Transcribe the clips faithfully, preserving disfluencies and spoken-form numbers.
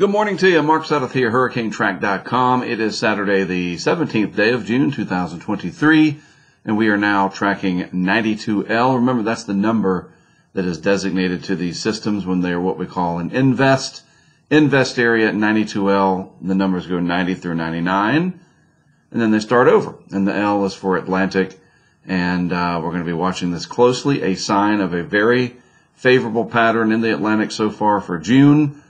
Good morning to you. Mark Sudduth here, Hurricane Track dot com. It is Saturday, the seventeenth day of June, two thousand twenty-three, and we are now tracking ninety-two L. Remember, that's the number that is designated to these systems when they are what we call an invest. Invest area, ninety-two L, the numbers go ninety through ninety-nine, and then they start over. And the L is for Atlantic, and uh, we're going to be watching this closely, a sign of a very favorable pattern in the Atlantic so far for June.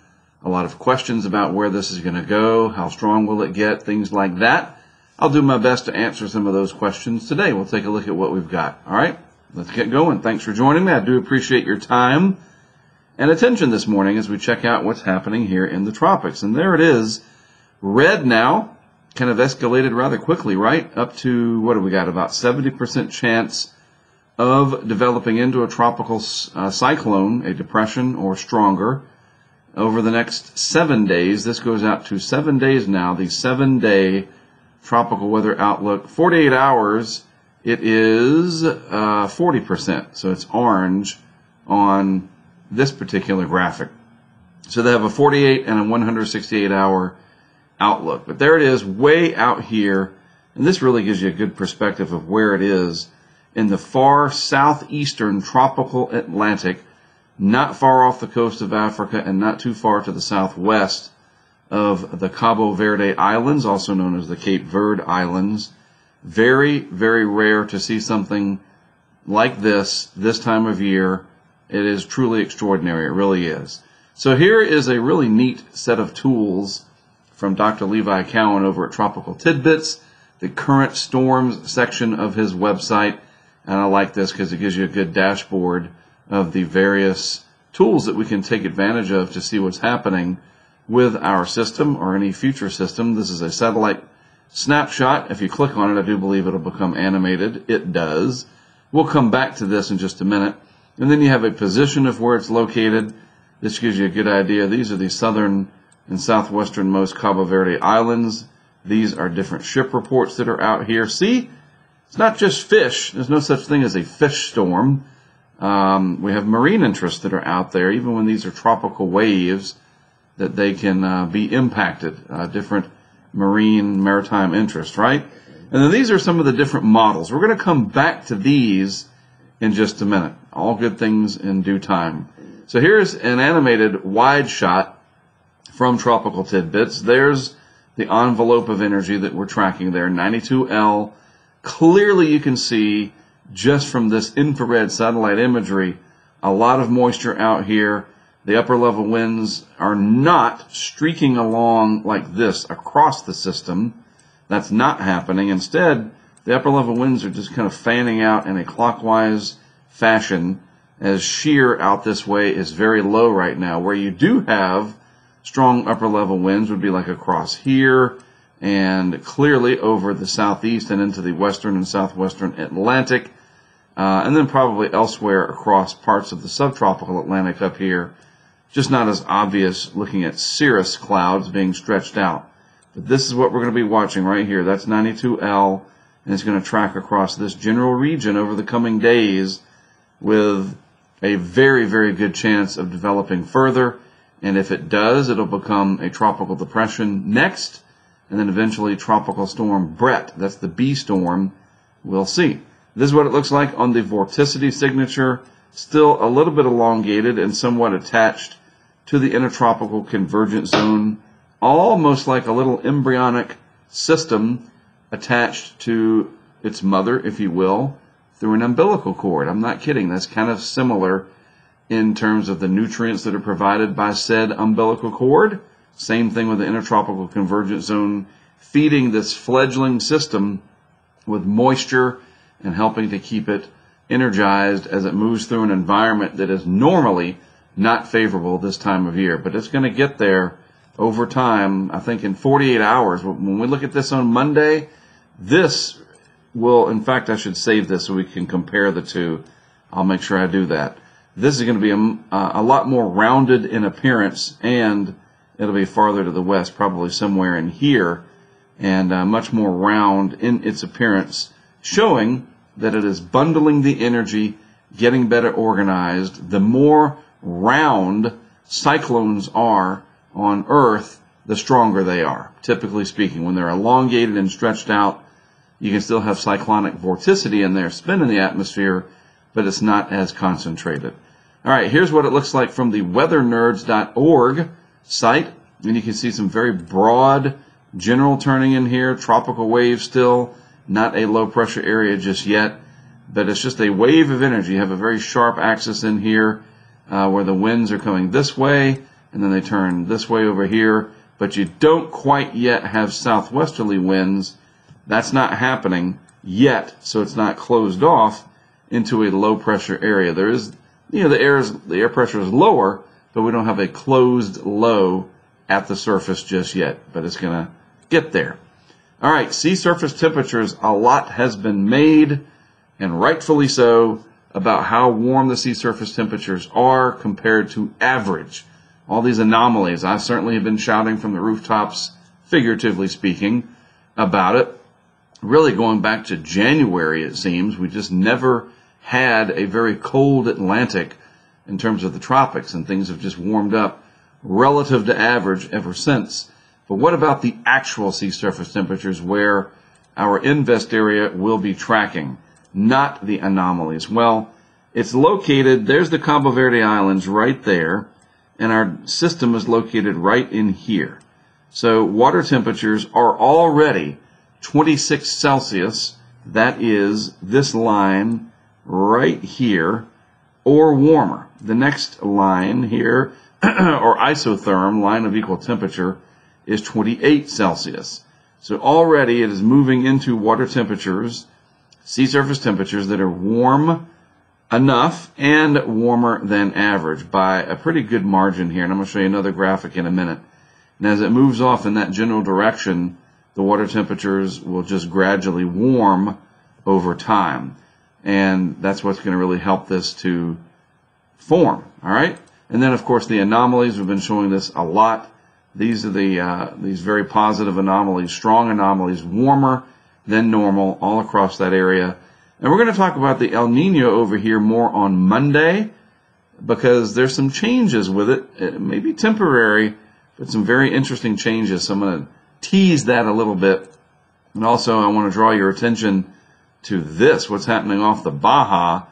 A lot of questions about where this is going to go, how strong will it get, things like that. I'll do my best to answer some of those questions today. We'll take a look at what we've got. All right, let's get going. Thanks for joining me. I do appreciate your time and attention this morning as we check out what's happening here in the tropics. And there it is, red now, kind of escalated rather quickly, right? Up to, what do we got, about seventy percent chance of developing into a tropical uh, cyclone, a depression or stronger, over the next seven days. This goes out to seven days now, the seven-day tropical weather outlook. forty-eight hours, it is uh, forty percent, so it's orange on this particular graphic. So they have a forty-eight and a one hundred sixty-eight hour outlook. But there it is, way out here, and this really gives you a good perspective of where it is in the far southeastern tropical Atlantic, not far off the coast of Africa and not too far to the southwest of the Cabo Verde Islands, also known as the Cape Verde Islands. Very, very rare to see something like this this time of year. It is truly extraordinary. It really is. So here is a really neat set of tools from Doctor Levi Cowan over at Tropical Tidbits, the current storms section of his website. And I like this because it gives you a good dashboard of the various tools that we can take advantage of to see what's happening with our system or any future system. This is a satellite snapshot. If you click on it, I do believe it'll become animated. It does. We'll come back to this in just a minute. And then you have a position of where it's located. This gives you a good idea. These are the southern and southwesternmost Cabo Verde Islands. These are different ship reports that are out here. See, it's not just fish. There's no such thing as a fish storm. Um, we have marine interests that are out there, even when these are tropical waves, that they can uh, be impacted, uh, different marine maritime interests, right? And then these are some of the different models. We're going to come back to these in just a minute. All good things in due time. So here's an animated wide shot from Tropical Tidbits. There's the envelope of energy that we're tracking there, ninety-two L. Clearly you can see, just from this infrared satellite imagery, a lot of moisture out here. The upper level winds are not streaking along like this across the system. That's not happening. Instead, the upper level winds are just kind of fanning out in a clockwise fashion, as shear out this way is very low right now. Where you do have strong upper level winds would be like across here and clearly over the southeast and into the western and southwestern Atlantic, uh, and then probably elsewhere across parts of the subtropical Atlantic up here, just not as obvious looking at cirrus clouds being stretched out. But this is what we're going to be watching right here. That's ninety-two L. And it's going to track across this general region over the coming days with a very, very good chance of developing further. And if it does, it'll become a tropical depression next, and then eventually tropical storm Brett. That's the B storm. We'll see. This is what it looks like on the vorticity signature, still a little bit elongated and somewhat attached to the intertropical convergent zone, almost like a little embryonic system attached to its mother, if you will, through an umbilical cord. I'm not kidding. That's kind of similar in terms of the nutrients that are provided by said umbilical cord. Same thing with the intertropical convergent zone, feeding this fledgling system with moisture and helping to keep it energized as it moves through an environment that is normally not favorable this time of year. But it's going to get there over time, I think in forty-eight hours. When we look at this on Monday, this will, in fact, I should save this so we can compare the two. I'll make sure I do that. This is going to be a, uh, a lot more rounded in appearance, and it'll be farther to the west, probably somewhere in here, and uh, much more round in its appearance, showing that it is bundling the energy, getting better organized. The more round cyclones are, on Earth, the stronger they are, typically speaking. When they're elongated and stretched out, you can still have cyclonic vorticity in their spin in the atmosphere, but it's not as concentrated. All right, here's what it looks like from the weather nerds dot org site. And you can see some very broad general turning in here, tropical wave still, not a low pressure area just yet, but it's just a wave of energy. You have a very sharp axis in here uh, where the winds are coming this way, and then they turn this way over here, but you don't quite yet have southwesterly winds. That's not happening yet, so it's not closed off into a low pressure area. There is, you know, the air is, the air pressure is lower, but we don't have a closed low at the surface just yet, but it's going to get there. All right, sea surface temperatures, a lot has been made, and rightfully so, about how warm the sea surface temperatures are compared to average. All these anomalies, I certainly have been shouting from the rooftops, figuratively speaking, about it. Really going back to January, it seems, we just never had a very cold Atlantic in terms of the tropics, and things have just warmed up relative to average ever since. But what about the actual sea surface temperatures where our invest area will be tracking, not the anomalies? Well, it's located, there's the Cabo Verde Islands right there, and our system is located right in here. So water temperatures are already twenty-six Celsius, that is this line right here, or warmer. The next line here, or isotherm, line of equal temperature, is twenty-eight Celsius. So already it is moving into water temperatures, sea surface temperatures that are warm enough and warmer than average by a pretty good margin here. And I'm going to show you another graphic in a minute. And as it moves off in that general direction, the water temperatures will just gradually warm over time. And that's what's going to really help this to form, all right? And then, of course, the anomalies. We've been showing this a lot. These are the uh, these very positive anomalies, strong anomalies, warmer than normal all across that area. And we're going to talk about the El Niño over here more on Monday because there's some changes with it. It may be temporary, but some very interesting changes. So I'm going to tease that a little bit. And also, I want to draw your attention to this, what's happening off the Baja.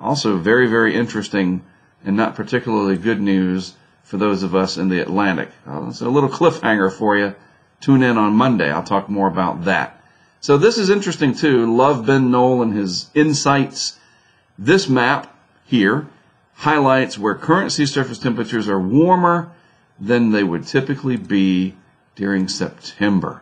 Also very, very interesting and not particularly good news for those of us in the Atlantic. Uh, so a little cliffhanger for you. Tune in on Monday. I'll talk more about that. So this is interesting too. Love Ben Noll and his insights. This map here highlights where current sea surface temperatures are warmer than they would typically be during September.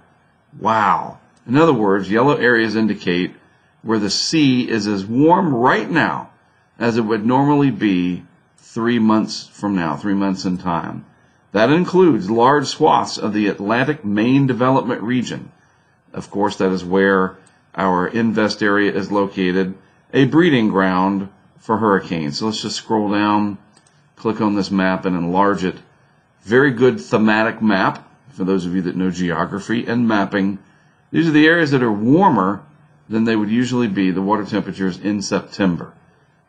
Wow. In other words, yellow areas indicate where the sea is as warm right now as it would normally be three months from now, three months in time. That includes large swaths of the Atlantic Main Development Region. Of course, that is where our invest area is located, a breeding ground for hurricanes. So let's just scroll down, click on this map and enlarge it. Very good thematic map for those of you that know geography and mapping. These are the areas that are warmer than they would usually be, the water temperatures in September.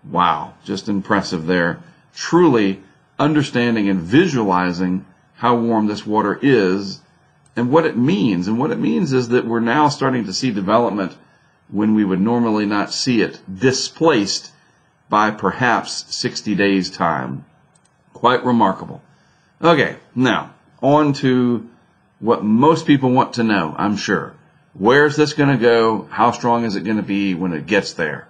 Wow, just impressive there. Truly understanding and visualizing how warm this water is and what it means. And what it means is that we're now starting to see development when we would normally not see it, displaced by perhaps sixty days time. Quite remarkable. Okay, now on to what most people want to know, I'm sure. Where is this going to go? How strong is it going to be when it gets there?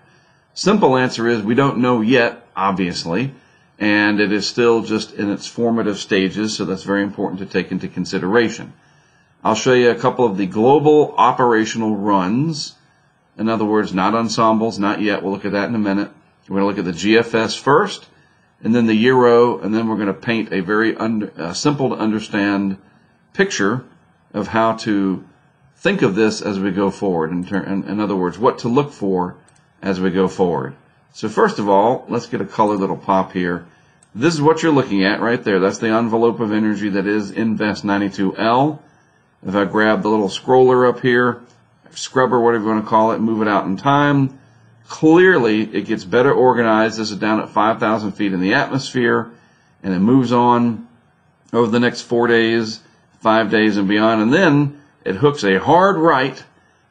Simple answer is we don't know yet, obviously, and it is still just in its formative stages, so that's very important to take into consideration. I'll show you a couple of the global operational runs. In other words, not ensembles, not yet. We'll look at that in a minute. We're going to look at the G F S first, and then the Euro, and then we're going to paint a very under, uh, simple to understand picture of how to think of this as we go forward. In, in, in other words, what to look for as we go forward. So first of all, let's get a color little pop here. This is what you're looking at right there. That's the envelope of energy that is Invest ninety-two L. If I grab the little scroller up here, scrubber, whatever you want to call it, move it out in time, clearly it gets better organized. This is down at five thousand feet in the atmosphere, and it moves on over the next four days, five days and beyond, and then it hooks a hard right,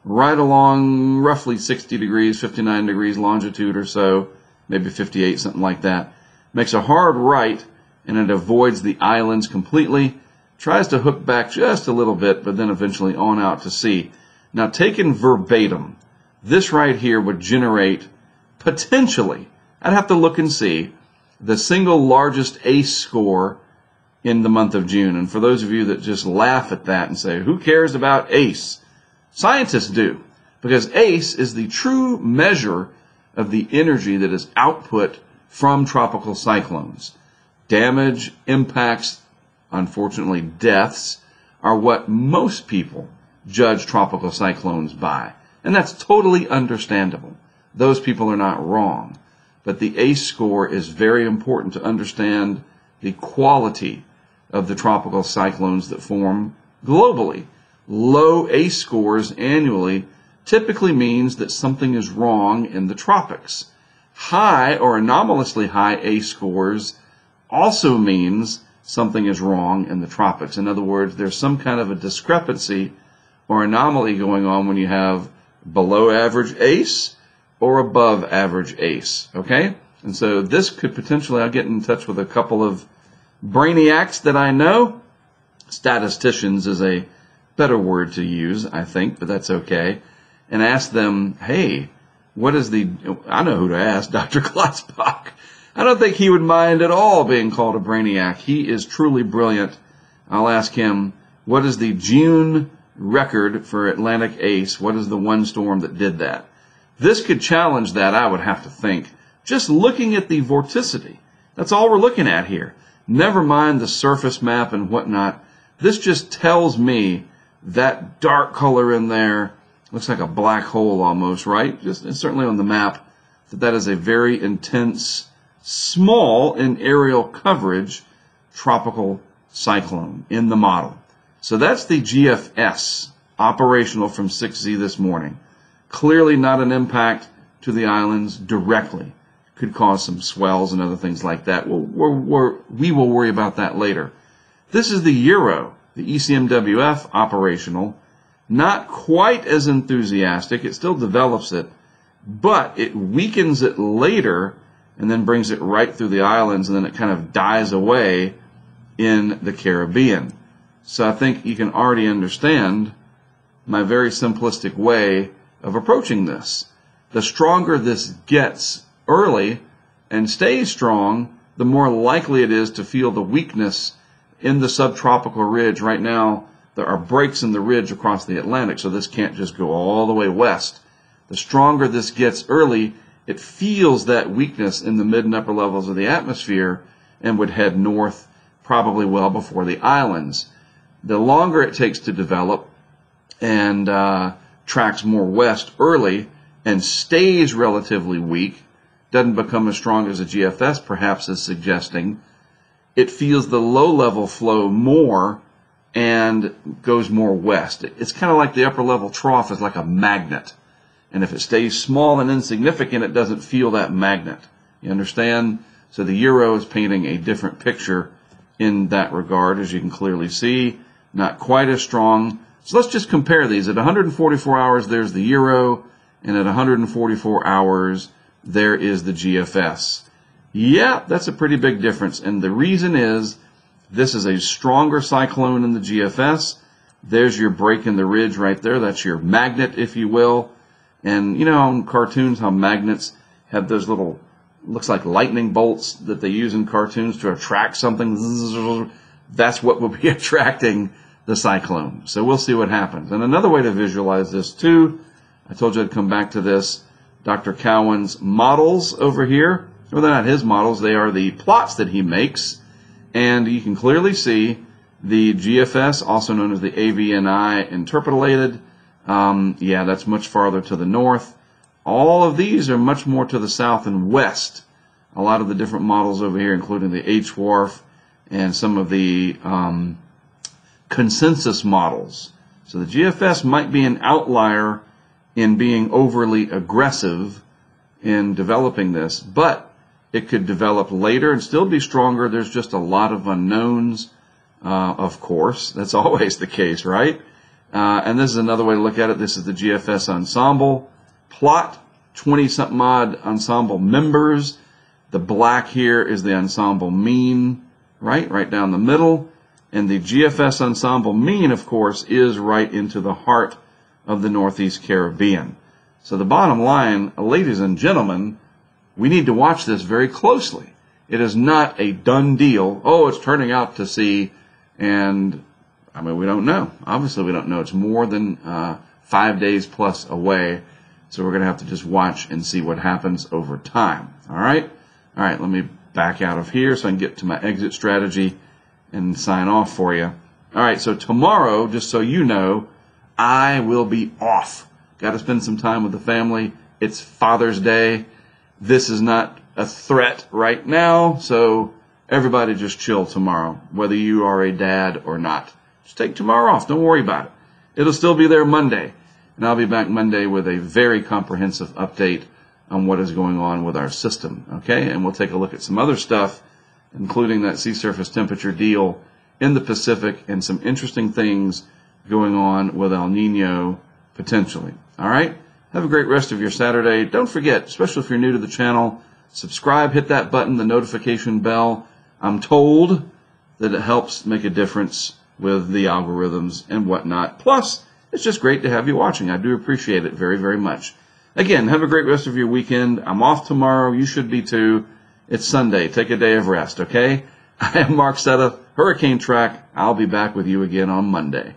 right along roughly sixty degrees, fifty-nine degrees longitude or so, maybe fifty-eight, something like that. Makes a hard right, and it avoids the islands completely. Tries to hook back just a little bit, but then eventually on out to sea. Now, taken verbatim, this right here would generate, potentially, I'd have to look and see, the single largest A C E score in the month of June. And for those of you that just laugh at that and say, who cares about A C E? Scientists do, because A C E is the true measure of the energy that is output from tropical cyclones. Damage, impacts, unfortunately deaths, are what most people judge tropical cyclones by. And that's totally understandable. Those people are not wrong. But the A C E score is very important to understand the quality of the tropical cyclones that form globally. Low A C E scores annually typically means that something is wrong in the tropics. High or anomalously high A C E scores also means something is wrong in the tropics. In other words, there's some kind of a discrepancy or anomaly going on when you have below average A C E or above average A C E, okay? And so this could potentially, I'll get in touch with a couple of brainiacs that I know. Statisticians is a better word to use, I think, but that's okay. And ask them, hey, what is the, I know who to ask, Doctor Klotzbach. I don't think he would mind at all being called a brainiac. He is truly brilliant. I'll ask him, what is the June record for Atlantic A C E? What is the one storm that did that? This could challenge that, I would have to think. Just looking at the vorticity. That's all we're looking at here. Never mind the surface map and whatnot. This just tells me that dark color in there looks like a black hole almost, right? Just, and certainly on the map, that that is a very intense, small in aerial coverage tropical cyclone in the model. So that's the G F S, operational from six Z this morning. Clearly not an impact to the islands directly. Could cause some swells and other things like that. We'll, we're, we're, we will worry about that later. This is the Euro, the E C M W F operational. Not quite as enthusiastic. It still develops it, but it weakens it later and then brings it right through the islands, and then it kind of dies away in the Caribbean. So I think you can already understand my very simplistic way of approaching this. The stronger this gets early and stays strong, the more likely it is to feel the weakness in the subtropical ridge. Right now, there are breaks in the ridge across the Atlantic, so this can't just go all the way west. The stronger this gets early, it feels that weakness in the mid and upper levels of the atmosphere and would head north probably well before the islands. The longer it takes to develop and uh, tracks more west early and stays relatively weak, doesn't become as strong as a G F S perhaps is suggesting, it feels the low-level flow more and goes more west. It's kind of like the upper-level trough is like a magnet. And if it stays small and insignificant, it doesn't feel that magnet. You understand? So the Euro is painting a different picture in that regard, as you can clearly see. Not quite as strong. So let's just compare these. At one hundred forty-four hours, there's the Euro, and at one hundred forty-four hours, there is the G F S. Yeah, that's a pretty big difference. And the reason is this is a stronger cyclone in the G F S. There's your break in the ridge right there. That's your magnet, if you will. And you know in cartoons how magnets have those little, looks like lightning bolts that they use in cartoons to attract something? That's what will be attracting the cyclone. So we'll see what happens. And another way to visualize this too, I told you I'd come back to this, Doctor Cowan's models over here. Well, they're not his models, they are the plots that he makes. And you can clearly see the G F S, also known as the A V N I interpolated. Um, yeah, that's much farther to the north. All of these are much more to the south and west. A lot of the different models over here, including the H WARF and some of the um, consensus models. So the G F S might be an outlier in being overly aggressive in developing this, but it could develop later and still be stronger. There's just a lot of unknowns. uh, of course. That's always the case, right? Uh, and this is another way to look at it. This is the G F S ensemble plot, twenty-something odd ensemble members. The black here is the ensemble mean, right? Right down the middle. And the G F S ensemble mean, of course, is right into the heart of the Northeast Caribbean. So the bottom line, ladies and gentlemen, we need to watch this very closely. It is not a done deal. Oh, it's turning out to sea, and, I mean, we don't know. Obviously, we don't know. It's more than uh, five days plus away, so we're going to have to just watch and see what happens over time. All right? All right, let me back out of here so I can get to my exit strategy and sign off for you. All right, so tomorrow, just so you know, I will be off. Got to spend some time with the family. It's Father's Day. This is not a threat right now, so everybody just chill tomorrow, whether you are a dad or not. Just take tomorrow off. Don't worry about it. It'll still be there Monday, and I'll be back Monday with a very comprehensive update on what is going on with our system, okay? And we'll take a look at some other stuff, including that sea surface temperature deal in the Pacific and some interesting things going on with El Nino potentially. All right? Have a great rest of your Saturday. Don't forget, especially if you're new to the channel, subscribe, hit that button, the notification bell. I'm told that it helps make a difference with the algorithms and whatnot. Plus, it's just great to have you watching. I do appreciate it very, very much. Again, have a great rest of your weekend. I'm off tomorrow. You should be too. It's Sunday. Take a day of rest, okay? I am Mark Sudduth, Hurricane Track. I'll be back with you again on Monday.